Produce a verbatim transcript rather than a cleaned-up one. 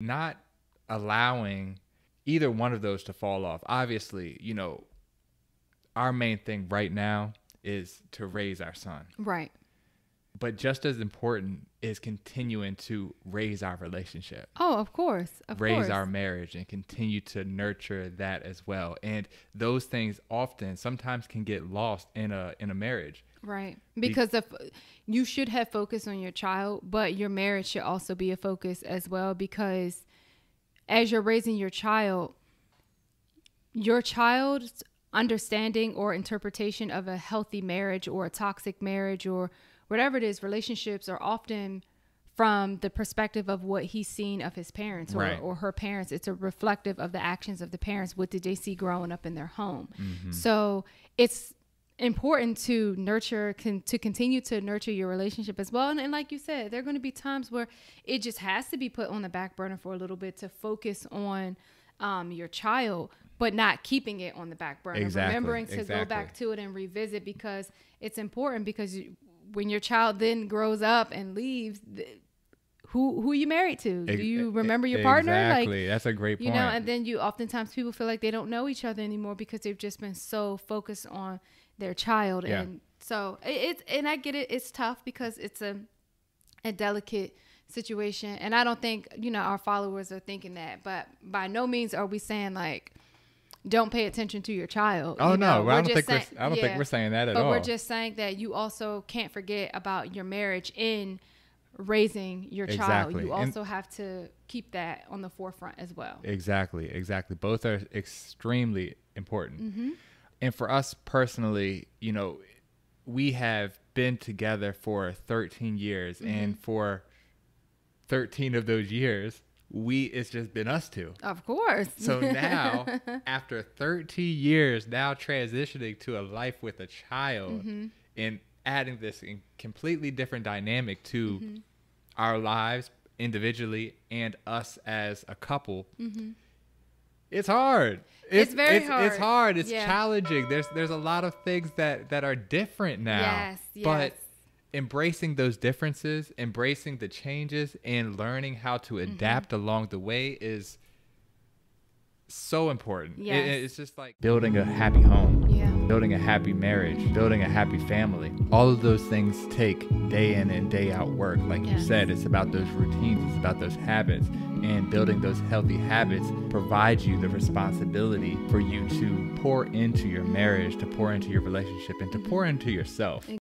not allowing either one of those to fall off. Obviously, you know, our main thing right now is to raise our son. Right. But just as important is continuing to raise our relationship. Oh, of course. Of raise course. Our marriage and continue to nurture that as well. And those things often sometimes can get lost in a in a marriage. Right. Because Be- the, you should have focus on your child, but your marriage should also be a focus as well, because as you're raising your child, your child's understanding or interpretation of a healthy marriage or a toxic marriage or whatever it is, relationships are often from the perspective of what he's seen of his parents or, right. or her parents. It's a reflective of the actions of the parents. What did they see growing up in their home? Mm-hmm. So it's important to nurture, con- to continue to nurture your relationship as well. And, and like you said, there are going to be times where it just has to be put on the back burner for a little bit to focus on um, your child, but not keeping it on the back burner. Exactly. Remembering to exactly. go back to it and revisit, because it's important, because you, when your child then grows up and leaves, th- who who are you married to? Do you remember your partner? Exactly. Like, that's a great point. You know, and then you oftentimes people feel like they don't know each other anymore because they've just been so focused on their child. Yeah. And so it's it, and I get it. It's tough because it's a a delicate situation. And I don't think, you know, our followers are thinking that. But by no means are we saying like, don't pay attention to your child. Oh, you know? no, we're I don't, think, saying, we're, I don't yeah, think we're saying that at but all. But we're just saying that you also can't forget about your marriage in raising your exactly. child. You also and have to keep that on the forefront as well. Exactly, exactly. Both are extremely important. Mm-hmm. And for us personally, you know, we have been together for thirteen years. Mm-hmm. And for thirteen of those years, we it's just been us two. Of course. So now, after thirteen years, now transitioning to a life with a child, mm-hmm. and adding this completely different dynamic to mm-hmm. our lives individually and us as a couple, mm-hmm. it's hard. It's, it's very it's, hard. It's hard. It's yeah. challenging. There's there's a lot of things that, that are different now. Yes, yes. But embracing those differences, embracing the changes, and learning how to adapt mm-hmm. along the way is so important. Yes. It, it's just like building a happy home, yeah. building a happy marriage, building a happy family. All of those things take day in and day out work. Like yes. you said, it's about those routines, it's about those habits, and building those healthy habits provides you the responsibility for you to pour into your marriage, to pour into your relationship, and to mm-hmm. pour into yourself.